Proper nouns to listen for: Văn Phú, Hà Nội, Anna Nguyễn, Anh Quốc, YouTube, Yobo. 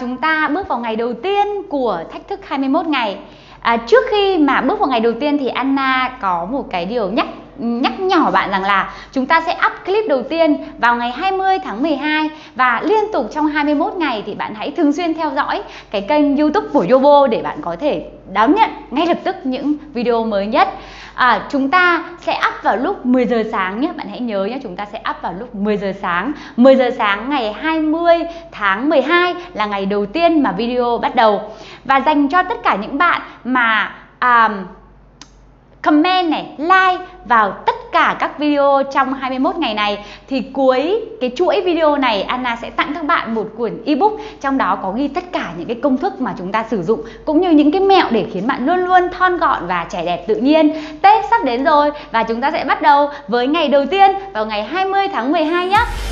chúng ta bước vào ngày đầu tiên của thách thức 21 ngày. Trước khi mà bước vào ngày đầu tiên thì Anna có một cái điều nhắc nhở bạn rằng là chúng ta sẽ up clip đầu tiên vào ngày 20 tháng 12 và liên tục trong 21 ngày thì bạn hãy thường xuyên theo dõi cái kênh YouTube của Yobo để bạn có thể đón nhận ngay lập tức những video mới nhất. Chúng ta sẽ up vào lúc 10 giờ sáng nhé, bạn hãy nhớ nhé, chúng ta sẽ up vào lúc 10 giờ sáng. 10 giờ sáng ngày 20 tháng 12 là ngày đầu tiên mà video bắt đầu. Và dành cho tất cả những bạn mà comment này, like vào tất cả các video trong 21 ngày này thì cuối cái chuỗi video này Anna sẽ tặng các bạn một cuốn ebook, trong đó có ghi tất cả những cái công thức mà chúng ta sử dụng cũng như những cái mẹo để khiến bạn luôn luôn thon gọn và trẻ đẹp tự nhiên. Tết sắp đến rồi và chúng ta sẽ bắt đầu với ngày đầu tiên vào ngày 20 tháng 12 nhé.